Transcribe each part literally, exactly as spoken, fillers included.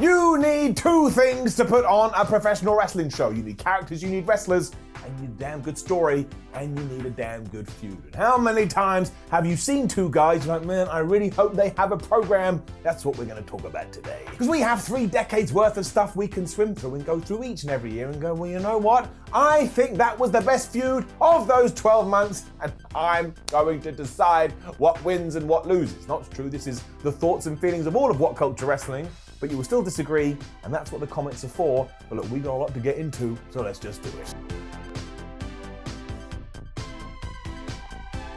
You need two things to put on a professional wrestling show. You need characters, you need wrestlers, and you need a damn good story, and you need a damn good feud. And how many times have you seen two guys like, man, I really hope they have a program? That's what we're going to talk about today. Because we have three decades worth of stuff we can swim through and go through each and every year and go, well, you know what? I think that was the best feud of those twelve months, and I'm going to decide what wins and what loses. Not true, this is the thoughts and feelings of all of What Culture Wrestling. But you will still disagree, and that's what the comments are for. But look, we got a lot to get into, so let's just do it.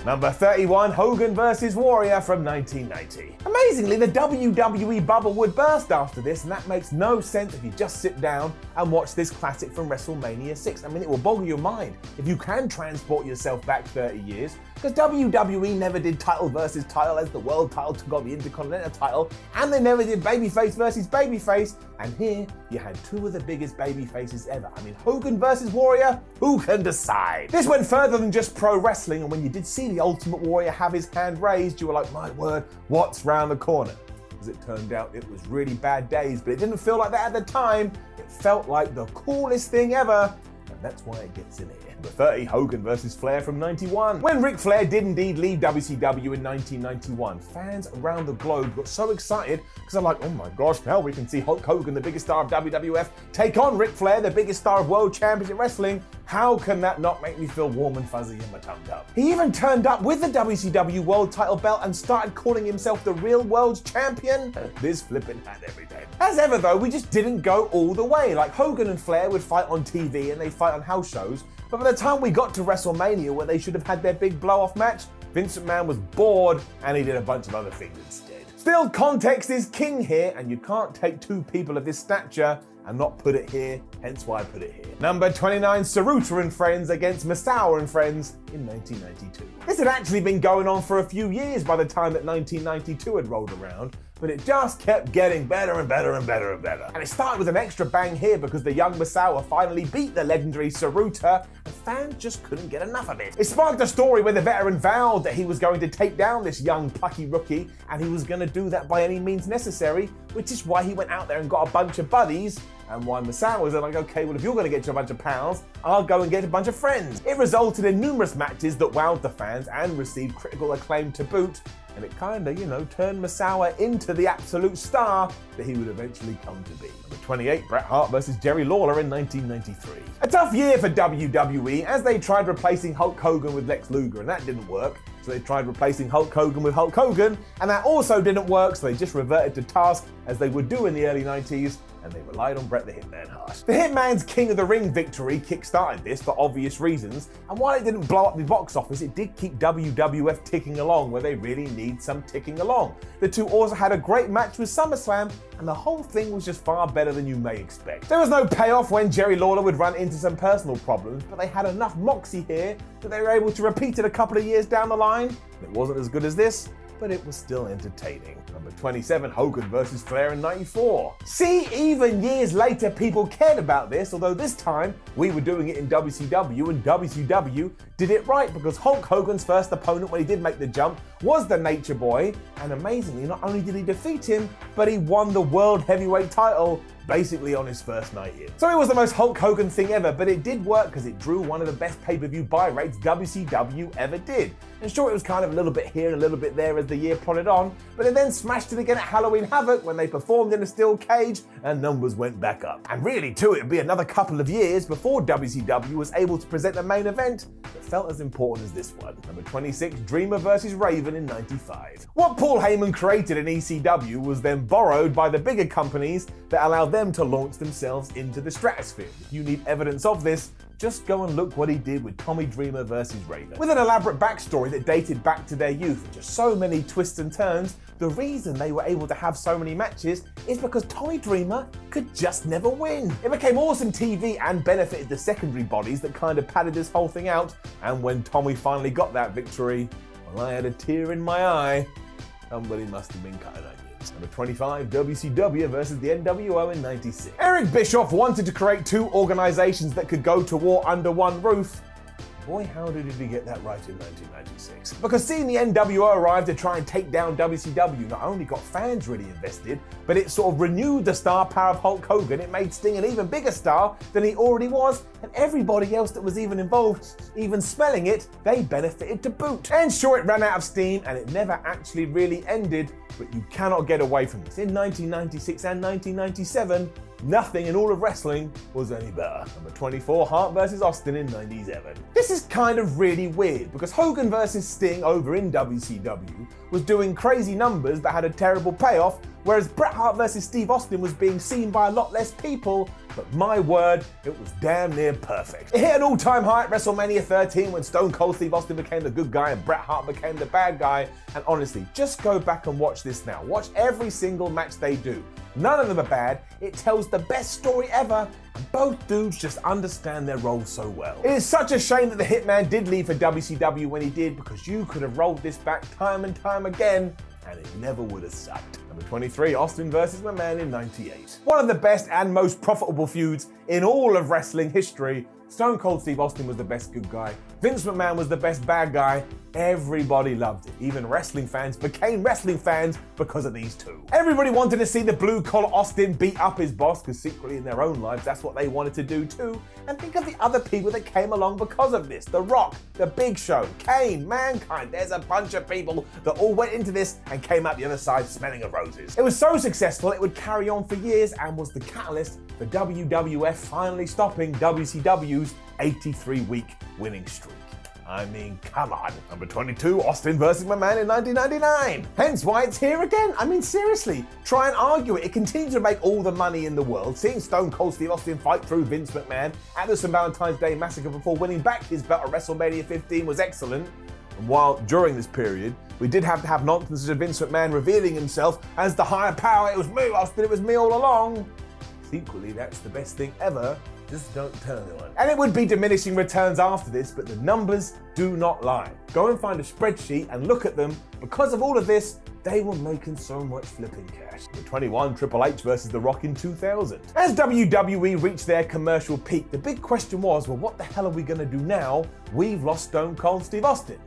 Number thirty-one, Hogan versus Warrior from nineteen ninety. Amazingly, the W W E bubble would burst after this, and that makes no sense if you just sit down and watch this classic from WrestleMania six. I mean, it will boggle your mind if you can transport yourself back thirty years, because W W E never did title versus title as the world title took on the Intercontinental title, and they never did babyface versus babyface, and here you had two of the biggest babyfaces ever. I mean, Hogan versus Warrior, who can decide? This went further than just pro wrestling, and when you did see the Ultimate Warrior have his hand raised, you were like, my word, what's round the corner? As it turned out, it was really bad days, but it didn't feel like that at the time. It felt like the coolest thing ever, and that's why it gets in here. Number thirty, Hogan versus Flair from ninety-one. When Ric Flair did indeed leave W C W in nineteen ninety-one, fans around the globe got so excited because they're like, oh my gosh, now we can see Hulk Hogan, the biggest star of W W F, take on Ric Flair, the biggest star of World Championship Wrestling. How can that not make me feel warm and fuzzy in my tum-tum? He even turned up with the W C W world title belt and started calling himself the real world's champion. This flipping had everything. As ever though, we just didn't go all the way. Like Hogan and Flair would fight on T V and they'd fight on house shows, but by the time we got to WrestleMania where they should have had their big blow-off match, Vince McMahon was bored and he did a bunch of other things instead. Still, context is king here, and you can't take two people of this stature and not put it here, hence why I put it here. Number twenty-nine, Saruta and Friends against Misawa and Friends in nineteen ninety-two. This had actually been going on for a few years by the time that nineteen ninety-two had rolled around, but it just kept getting better and better and better and better. And it started with an extra bang here because the young Misawa finally beat the legendary Saruta, and fans just couldn't get enough of it. It sparked a story where the veteran vowed that he was going to take down this young plucky rookie, and he was going to do that by any means necessary, which is why he went out there and got a bunch of buddies, and why Misawa was like, okay, well, if you're going to get you a bunch of pals, I'll go and get a bunch of friends. It resulted in numerous matches that wowed the fans and received critical acclaim to boot, and it kinda, you know, turned Misawa into the absolute star that he would eventually come to be. Number twenty-eight, Bret Hart versus Jerry Lawler in nineteen ninety-three. A tough year for W W E as they tried replacing Hulk Hogan with Lex Luger, and that didn't work. So they tried replacing Hulk Hogan with Hulk Hogan, and that also didn't work, so they just reverted to task as they would do in the early nineties, and they relied on Bret the Hitman Hart. The Hitman's King of the Ring victory kick-started this for obvious reasons, and while it didn't blow up the box office, it did keep W W F ticking along where they really need some ticking along. The two also had a great match with SummerSlam, and the whole thing was just far better than you may expect. There was no payoff when Jerry Lawler would run into some personal problems, but they had enough moxie here that they were able to repeat it a couple of years down the line. It wasn't as good as this, but it was still entertaining. Number twenty-seven, Hogan versus Flair in ninety-four. See, even years later, people cared about this, although this time we were doing it in W C W, and W C W did it right because Hulk Hogan's first opponent when he did make the jump was the Nature Boy, and amazingly, not only did he defeat him, but he won the World Heavyweight title basically on his first night in. So it was the most Hulk Hogan thing ever, but it did work because it drew one of the best pay-per-view buy rates W C W ever did. And sure, it was kind of a little bit here and a little bit there as the year plodded on, but it then smashed it again at Halloween Havoc when they performed in a steel cage and numbers went back up. And really too, it would be another couple of years before W C W was able to present the main event that felt as important as this one. Number twenty-six, Dreamer versus Raven in ninety-five. What Paul Heyman created in E C W was then borrowed by the bigger companies that allowed them to launch themselves into the stratosphere. If you need evidence of this, just go and look what he did with Tommy Dreamer versus Raven. With an elaborate backstory that dated back to their youth, and just so many twists and turns, the reason they were able to have so many matches is because Tommy Dreamer could just never win. It became awesome T V and benefited the secondary bodies that kind of padded this whole thing out, and when Tommy finally got that victory, well, I had a tear in my eye. Somebody must have been kind of like, Number twenty-five, W C W versus the N W O in ninety-six. Eric Bischoff wanted to create two organizations that could go to war under one roof, Boy, how did he get that right in nineteen ninety-six? Because seeing the N W O arrive to try and take down W C W not only got fans really invested, but it sort of renewed the star power of Hulk Hogan. It made Sting an even bigger star than he already was, and everybody else that was even involved, even smelling it, they benefited to boot. And sure, it ran out of steam, and it never actually really ended, but you cannot get away from this. In nineteen ninety-six and nineteen ninety-seven, nothing in all of wrestling was any better. Number twenty-four, Hart versus Austin in ninety-seven. This is kind of really weird because Hogan versus Sting over in W C W was doing crazy numbers that had a terrible payoff, whereas Bret Hart versus Steve Austin was being seen by a lot less people, but my word, it was damn near perfect. It hit an all-time high at WrestleMania thirteen when Stone Cold Steve Austin became the good guy and Bret Hart became the bad guy. And honestly, just go back and watch this now. Watch every single match they do. None of them are bad. It tells the best story ever, and both dudes just understand their role so well. It is such a shame that the Hitman did leave for W C W when he did, because you could have rolled this back time and time again, and it never would have sucked. Number twenty-three, Austin versus McMahon in ninety-eight. One of the best and most profitable feuds in all of wrestling history. Stone Cold Steve Austin was the best good guy. Vince McMahon was the best bad guy. Everybody loved it. Even wrestling fans became wrestling fans because of these two. Everybody wanted to see the blue-collar Austin beat up his boss, because secretly in their own lives, that's what they wanted to do too. And think of the other people that came along because of this. The Rock, The Big Show, Kane, Mankind. There's a bunch of people that all went into this and came out the other side smelling of roses. It was so successful, it would carry on for years and was the catalyst for W W F finally stopping W C W's eighty-three week winning streak. I mean, come on. Number twenty-two, Austin versus McMahon in nineteen ninety-nine. Hence why it's here again. I mean, seriously, try and argue it. It continues to make all the money in the world. Seeing Stone Cold Steve Austin fight through Vince McMahon at the Saint Valentine's Day Massacre before winning back his belt at WrestleMania fifteen was excellent. And while during this period, we did have to have nonsense of Vince McMahon revealing himself as the higher power, it was me, Austin, it was me all along. Equally, that's the best thing ever. Just don't tell anyone. And it would be diminishing returns after this, but the numbers do not lie. Go and find a spreadsheet and look at them. Because of all of this, they were making so much flipping cash. Number twenty-one, Triple H versus The Rock in two thousand. As W W E reached their commercial peak, the big question was, well, what the hell are we gonna do now? We've lost Stone Cold Steve Austin.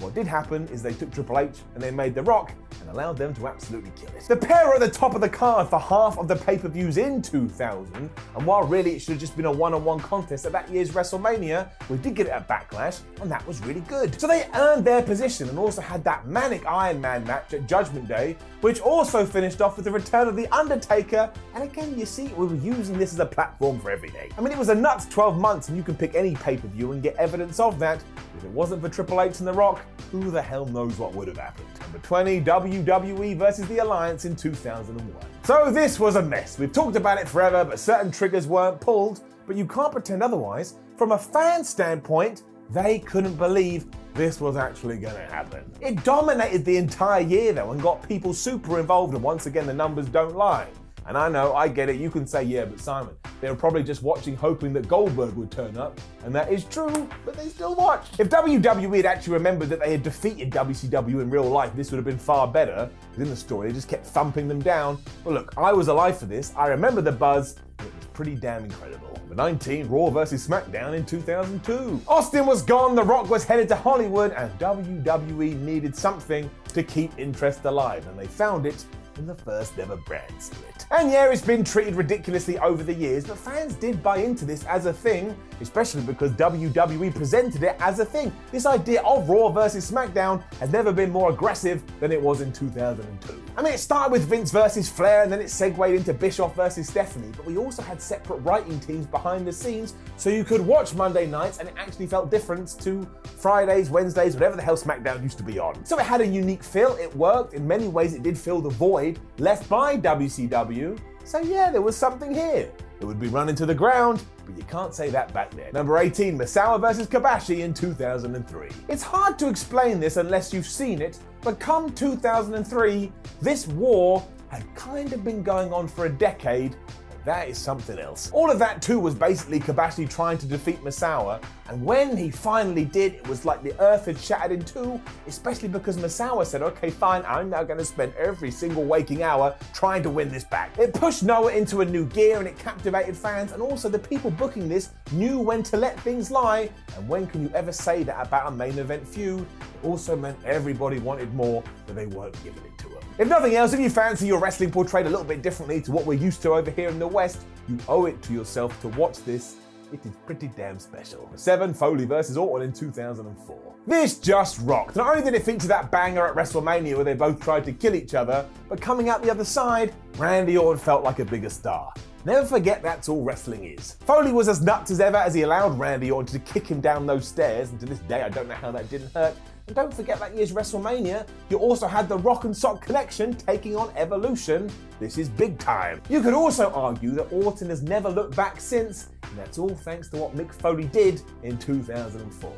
What did happen is they took Triple H and they made The Rock and allowed them to absolutely kill it. The pair are at the top of the card for half of the pay-per-views in two thousand, and while really it should have just been a one-on-one contest at that year's WrestleMania, we did get it at Backlash, and that was really good. So they earned their position and also had that manic Iron Man match at Judgment Day, which also finished off with the return of The Undertaker, and again, you see, we were using this as a platform for everything. I mean, it was a nuts twelve months, and you can pick any pay-per-view and get evidence of that. If it wasn't for Triple H and The Rock, who the hell knows what would have happened. Number twenty, W W E versus The Alliance in two thousand one. So this was a mess. We've talked about it forever, but certain triggers weren't pulled, but you can't pretend otherwise. From a fan standpoint, they couldn't believe this was actually gonna happen. It dominated the entire year though and got people super involved, and once again, the numbers don't lie. And I know, I get it, you can say, yeah, but Simon, they were probably just watching hoping that Goldberg would turn up, and that is true, but they still watched. If W W E had actually remembered that they had defeated W C W in real life, this would have been far better, because in the story, they just kept thumping them down. But look, I was alive for this, I remember the buzz, and it was pretty damn incredible. Number nineteen, Raw versus SmackDown in two thousand two. Austin was gone, The Rock was headed to Hollywood, and W W E needed something to keep interest alive, and they found it in the first ever brand split. And yeah, it's been treated ridiculously over the years, but fans did buy into this as a thing, especially because W W E presented it as a thing. This idea of Raw versus SmackDown has never been more aggressive than it was in two thousand two. I mean, it started with Vince versus Flair, and then it segued into Bischoff versus Stephanie, but we also had separate writing teams behind the scenes, so you could watch Monday nights, and it actually felt different to Fridays, Wednesdays, whatever the hell SmackDown used to be on. So it had a unique feel, it worked, in many ways it did fill the void left by W C W, so yeah, there was something here. It would be run into the ground, but you can't say that back then. Number eighteen, Misawa versus Kobashi in two thousand three. It's hard to explain this unless you've seen it, but come two thousand three, this war had kind of been going on for a decade, that is something else. All of that too was basically Kobashi trying to defeat Misawa, and when he finally did, it was like the earth had shattered in two, especially because Misawa said, okay, fine, I'm now going to spend every single waking hour trying to win this back. It pushed Noah into a new gear and it captivated fans, and also the people booking this knew when to let things lie, and when can you ever say that about a main event feud? It also meant everybody wanted more, but they weren't giving it to them. If nothing else, if you fancy your wrestling portrayed a little bit differently to what we're used to over here in the West, you owe it to yourself to watch this. It is pretty damn special. Seven, Foley versus Orton in two thousand four. This just rocked. Not only did it feature that banger at WrestleMania where they both tried to kill each other, but coming out the other side, Randy Orton felt like a bigger star. Never forget that's all wrestling is. Foley was as nuts as ever as he allowed Randy Orton to kick him down those stairs, and to this day I don't know how that didn't hurt. And don't forget that year's WrestleMania, you also had the Rock and Sock Connection taking on Evolution. This is big time. You could also argue that Orton has never looked back since, and that's all thanks to what Mick Foley did in two thousand four.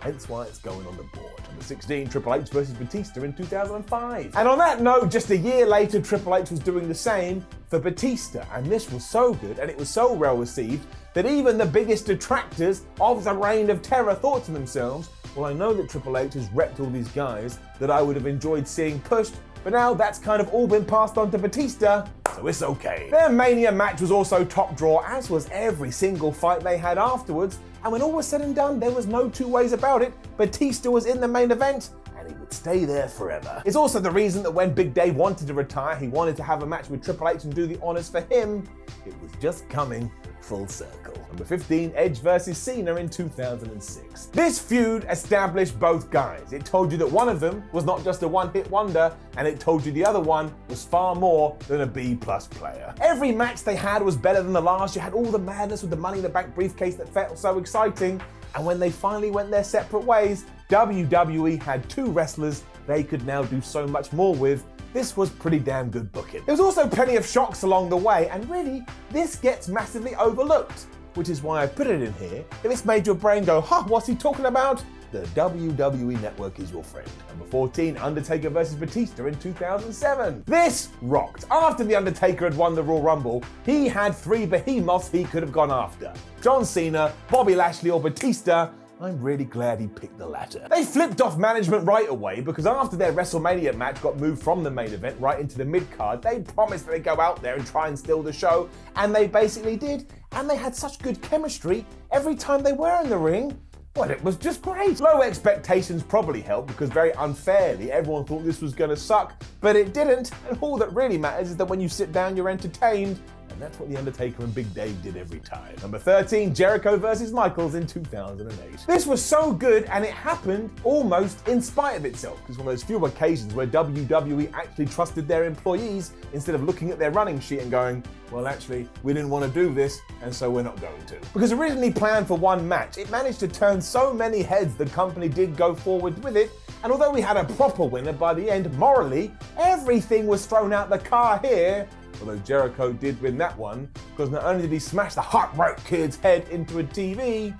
Hence why it's going on the board. Number sixteen, Triple H versus Batista in two thousand five. And on that note, just a year later, Triple H was doing the same for Batista, and this was so good and it was so well received that even the biggest detractors of the Reign of Terror thought to themselves, well, I know that Triple H has repped all these guys that I would have enjoyed seeing pushed, but now that's kind of all been passed on to Batista, so it's okay. Their Mania match was also top draw, as was every single fight they had afterwards, and when all was said and done, there was no two ways about it. Batista was in the main event, and he would stay there forever. It's also the reason that when Big Dave wanted to retire, he wanted to have a match with Triple H and do the honors for him. It was just coming full circle. Number fifteen, Edge versus Cena in two thousand six. This feud established both guys. It told you that one of them was not just a one-hit wonder, and it told you the other one was far more than a B-plus player. Every match they had was better than the last. You had all the madness with the Money in the Bank briefcase that felt so exciting, and when they finally went their separate ways, W W E had two wrestlers they could now do so much more with. This was pretty damn good booking. There was also plenty of shocks along the way, and really, this gets massively overlooked, which is why I put it in here. If it's made your brain go, huh, what's he talking about? The W W E Network is your friend. Number fourteen, Undertaker versus Batista in two thousand seven. This rocked. After The Undertaker had won the Royal Rumble, he had three behemoths he could have gone after. John Cena, Bobby Lashley or Batista. I'm really glad he picked the latter. They flipped off management right away, because after their WrestleMania match got moved from the main event right into the mid-card, they promised that they'd go out there and try and steal the show, and they basically did. And they had such good chemistry every time they were in the ring. Well, it was just great. Low expectations probably helped, because very unfairly everyone thought this was going to suck, but it didn't. And all that really matters is that when you sit down, you're entertained. And that's what The Undertaker and Big Dave did every time. Number thirteen, Jericho versus Michaels in two thousand eight. This was so good, and it happened almost in spite of itself. It's one of those few occasions where W W E actually trusted their employees instead of looking at their running sheet and going, well, actually, we didn't want to do this, and so we're not going to. Because originally planned for one match, it managed to turn so many heads the company did go forward with it. And although we had a proper winner by the end, morally, everything was thrown out the car here. Although Jericho did win that one, because not only did he smash the Heartbreak Kid's head into a T V,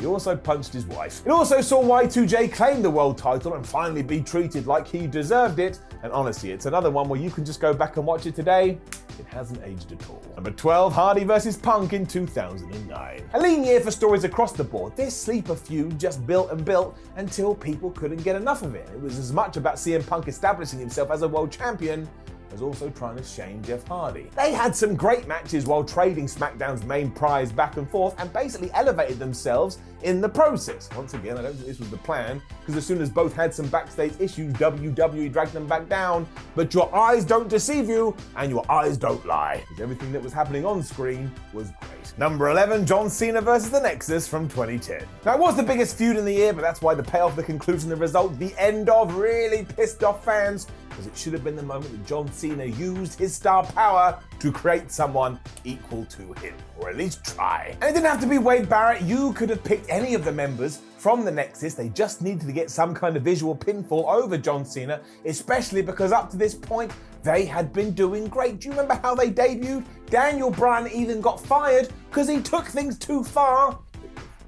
he also punched his wife. It also saw Y two J claim the world title and finally be treated like he deserved it. And honestly, it's another one where you can just go back and watch it today. It hasn't aged at all. Number twelve, Hardy versus Punk in two thousand nine. A lean year for stories across the board. This sleeper feud just built and built until people couldn't get enough of it. It was as much about C M Punk establishing himself as a world champion was also trying to shame Jeff Hardy. They had some great matches while trading SmackDown's main prize back and forth, and basically elevated themselves in the process. Once again, I don't think this was the plan, because as soon as both had some backstage issues, W W E dragged them back down. But your eyes don't deceive you, and your eyes don't lie, because everything that was happening on screen was great. Number eleven, John Cena versus the Nexus from twenty ten. Now, it was the biggest feud in the year, but that's why the payoff, the conclusion, the result, the end of really pissed off fans, because it should have been the moment that John Cena used his star power to create someone equal to him, or at least try. And it didn't have to be Wade Barrett. You could have picked any of the members from the Nexus. They just needed to get some kind of visual pinfall over John Cena, especially because up to this point, they had been doing great. Do you remember how they debuted? Daniel Bryan even got fired because he took things too far.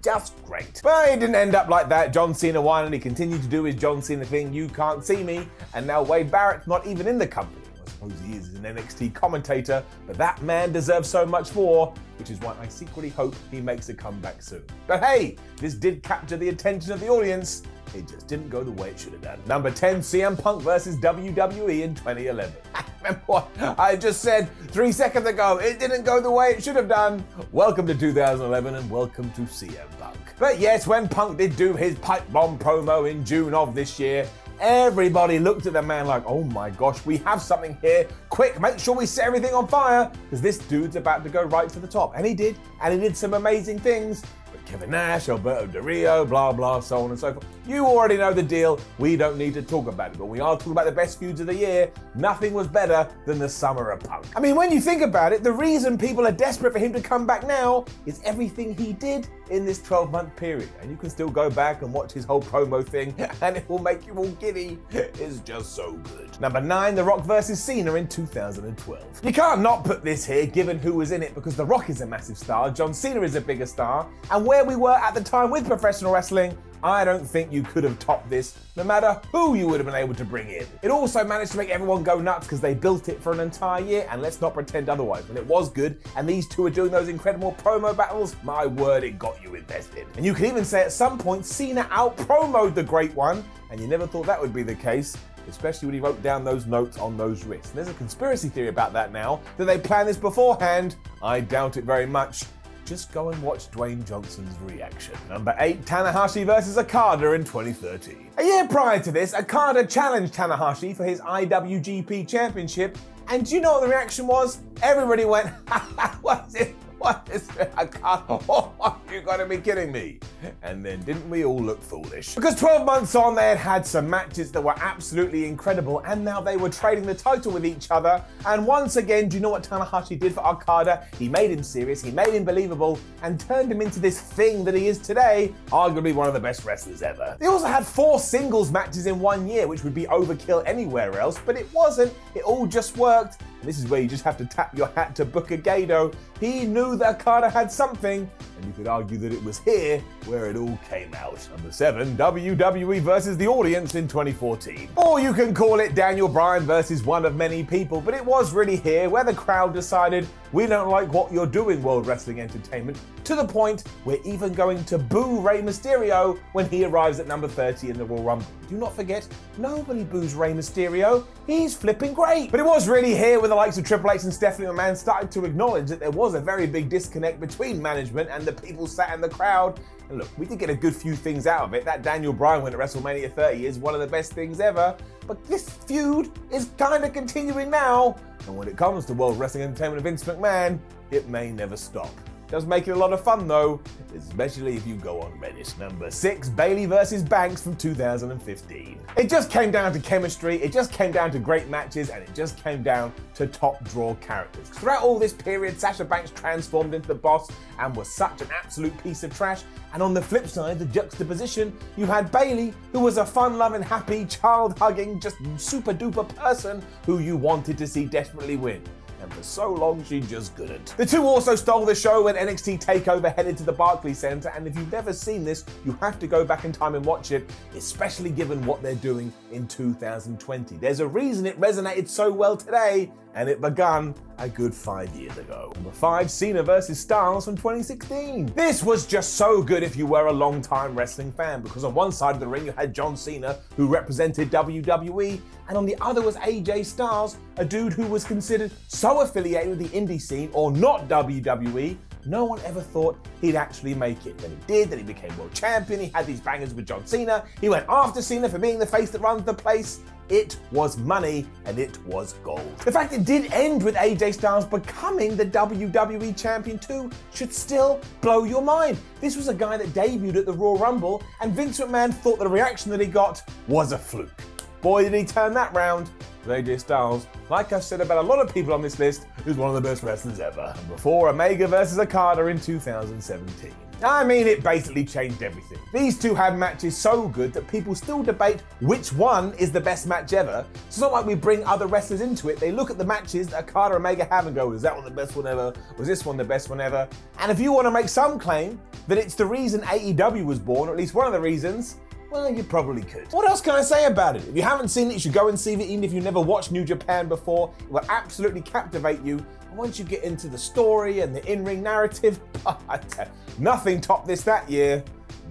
Just great. But it didn't end up like that. John Cena won, and he continued to do his John Cena thing, you can't see me, and now Wade Barrett's not even in the company. suppose he is an N X T commentator, but that man deserves so much more, which is why I secretly hope he makes a comeback soon. But hey, this did capture the attention of the audience. It just didn't go the way it should have done. Number ten, C M Punk versus W W E in twenty eleven. Remember what I just said three seconds ago? It didn't go the way it should have done. Welcome to two thousand eleven and welcome to C M Punk. But yes, when Punk did do his pipe bomb promo in June of this year, everybody looked at the man like, oh my gosh, we have something here. Quick, make sure we set everything on fire, because this dude's about to go right for the top. And he did, and he did some amazing things. But Kevin Nash, Alberto Del Rio, blah, blah, so on and so forth. You already know the deal. We don't need to talk about it, but we are talking about the best feuds of the year. Nothing was better than the summer of Punk. I mean, when you think about it, the reason people are desperate for him to come back now is everything he did in this twelve month period. And you can still go back and watch his whole promo thing, and it will make you all giddy. It's just so good. Number nine, The Rock versus Cena in two thousand twelve. You can't not put this here, given who was in it, because The Rock is a massive star, John Cena is a bigger star, and where we were at the time with professional wrestling, I don't think you could have topped this, no matter who you would have been able to bring in. It also managed to make everyone go nuts because they built it for an entire year, and let's not pretend otherwise. And it was good, and these two are doing those incredible promo battles. My word, it got you invested. And you can even say at some point, Cena out-promoed the Great One, and you never thought that would be the case, especially when he wrote down those notes on those wrists. And there's a conspiracy theory about that now, that they planned this beforehand. I doubt it very much. Just go and watch Dwayne Johnson's reaction. Number eight, Tanahashi versus Okada in twenty thirteen. A year prior to this, Okada challenged Tanahashi for his I W G P Championship, and do you know what the reaction was? Everybody went, ha ha, what is it? What is it? Okada, oh, you gotta be kidding me. And then didn't we all look foolish? Because twelve months on, they had had some matches that were absolutely incredible, and now they were trading the title with each other. And once again, do you know what Tanahashi did for Okada? He made him serious, he made him believable, and turned him into this thing that he is today, arguably one of the best wrestlers ever. They also had four singles matches in one year, which would be overkill anywhere else, but it wasn't. It all just worked. And this is where you just have to tap your hat to Booker Gedo. He knew that Okada had something, and you could argue that it was here where it all came out. Number seven, W W E versus the audience in twenty fourteen. Or you can call it Daniel Bryan versus one of many people, but it was really here where the crowd decided, we don't like what you're doing, World Wrestling Entertainment, to the point we're even going to boo Rey Mysterio when he arrives at number thirty in the Royal Rumble. Do not forget, nobody boos Rey Mysterio. He's flipping great. But it was really here where the likes of Triple H and Stephanie McMahon started to acknowledge that there was a very big disconnect between management and the people sat in the crowd. And look, we did get a good few things out of it. That Daniel Bryan win at WrestleMania thirty is one of the best things ever. But this feud is kind of continuing now. And when it comes to World Wrestling Entertainment and Vince McMahon, it may never stop. Does make it a lot of fun though, especially if you go on Reddit. Number six, Bayley versus Banks from two thousand fifteen. It just came down to chemistry, it just came down to great matches, and it just came down to top draw characters. Throughout all this period, Sasha Banks transformed into the boss and was such an absolute piece of trash. And on the flip side, the juxtaposition, you had Bayley, who was a fun-loving, happy, child-hugging, just super-duper person who you wanted to see desperately win. And for so long, she just couldn't. The two also stole the show when N X T TakeOver headed to the Barclays Center, and if you've never seen this, you have to go back in time and watch it, especially given what they're doing in two thousand twenty. There's a reason it resonated so well today, and it began a good five years ago. Number five, Cena versus Styles from twenty sixteen. This was just so good if you were a long-time wrestling fan, because on one side of the ring you had John Cena, who represented W W E, and on the other was A J Styles, a dude who was considered so affiliated with the indie scene, or not W W E, no one ever thought he'd actually make it. Then he did, then he became world champion, he had these bangers with John Cena, he went after Cena for being the face that runs the place. It was money, and it was gold. The fact it did end with A J Styles becoming the W W E Champion too should still blow your mind. This was a guy that debuted at the Royal Rumble, and Vince McMahon thought the reaction that he got was a fluke. Boy, did he turn that round. A J Styles, like I've said about a lot of people on this list, is one of the best wrestlers ever. Number four, Omega versus Okada in two thousand seventeen. I mean, it basically changed everything. These two had matches so good that people still debate which one is the best match ever. It's not like we bring other wrestlers into it. They look at the matches that Okada and Omega have and go, is that one the best one ever? Was this one the best one ever? And if you want to make some claim that it's the reason A E W was born, or at least one of the reasons, Well, you probably could. What else can I say about it? If you haven't seen it, you should go and see it, even if you've never watched New Japan before. It will absolutely captivate you. And once you get into the story and the in-ring narrative, nothing topped this that year.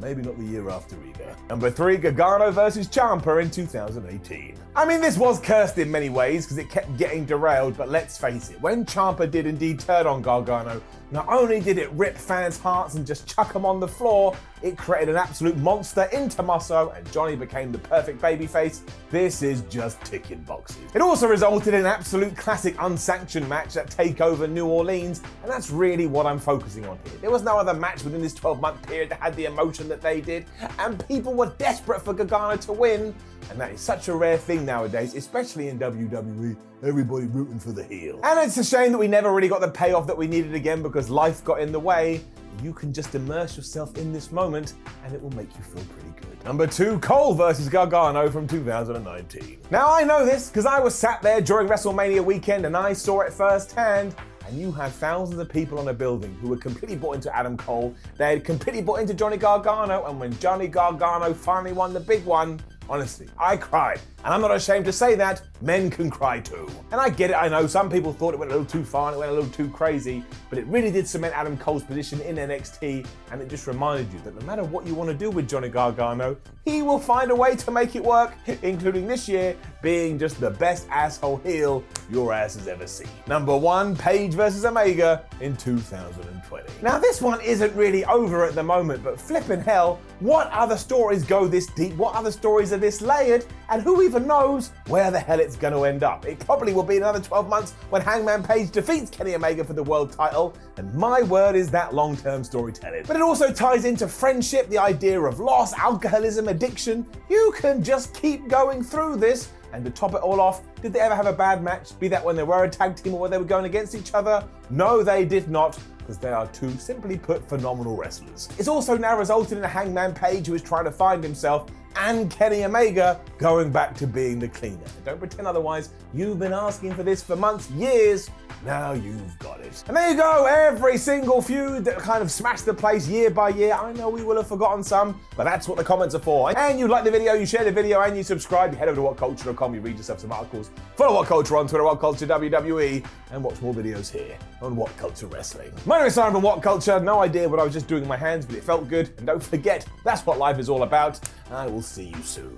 Maybe not the year after either. Number three, Gargano versus Ciampa in two thousand eighteen. I mean, this was cursed in many ways because it kept getting derailed, but let's face it, when Ciampa did indeed turn on Gargano, not only did it rip fans' hearts and just chuck them on the floor, it created an absolute monster in Tommaso, and Johnny became the perfect babyface. This is just ticking boxes. It also resulted in an absolute classic unsanctioned match at TakeOver New Orleans, and that's really what I'm focusing on here. There was no other match within this twelve month period that had the emotion that they did, and people were desperate for Gargano to win, and that is such a rare thing nowadays, especially in W W E. Everybody rooting for the heel. And it's a shame that we never really got the payoff that we needed again because life got in the way. You can just immerse yourself in this moment and it will make you feel pretty good. Number two, Cole versus Gargano from two thousand nineteen. Now I know this because I was sat there during WrestleMania weekend and I saw it firsthand. And you had thousands of people on a building who were completely bought into Adam Cole. They had completely bought into Johnny Gargano. And when Johnny Gargano finally won the big one, honestly, I cried. And I'm not ashamed to say that, men can cry too. And I get it, I know, some people thought it went a little too far and it went a little too crazy, but it really did cement Adam Cole's position in N X T, and it just reminded you that no matter what you want to do with Johnny Gargano, he will find a way to make it work, including this year being just the best asshole heel your ass has ever seen. Number one, Paige versus Omega in two thousand twenty. Now this one isn't really over at the moment, but flippin' hell, what other stories go this deep? What other stories are this layered? And who even knows where the hell it's going to end up? It probably will be another twelve months when Hangman Page defeats Kenny Omega for the world title, and my word is that long-term storytelling. But it also ties into friendship, the idea of loss, alcoholism, addiction. You can just keep going through this. And to top it all off, did they ever have a bad match? Be that when they were a tag team or when they were going against each other? No, they did not, because they are two, simply put, phenomenal wrestlers. It's also now resulted in a Hangman Page who is trying to find himself, and Kenny Omega going back to being the cleaner. Don't pretend otherwise. You've been asking for this for months, years. Now you've got it. And there you go, every single feud that kind of smashed the place year by year. I know we will have forgotten some, but that's what the comments are for. And you like the video, you share the video, and you subscribe. You head over to what culture dot com, you read yourself some articles. Follow What Culture on Twitter, What Culture W W E, and watch more videos here on What Culture Wrestling. My name is Simon from What Culture. No idea what I was just doing with my hands, but it felt good. And don't forget, that's what life is all about. I will see you soon.